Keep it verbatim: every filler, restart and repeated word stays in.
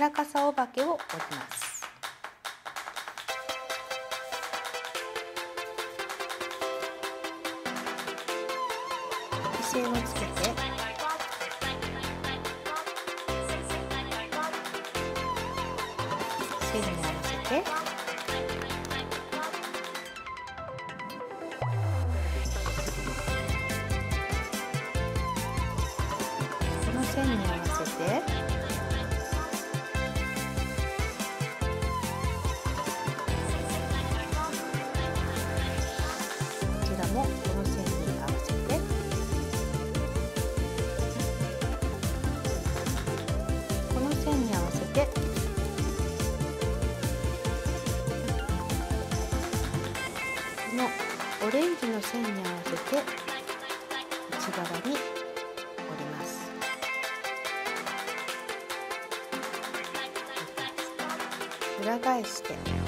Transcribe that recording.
原笠お化けを置きます。姿勢をつけて線に合わせてこの線に合わせてこちらもこの線に合わせて。オレンジの線に合わせて内側に折ります。裏返して。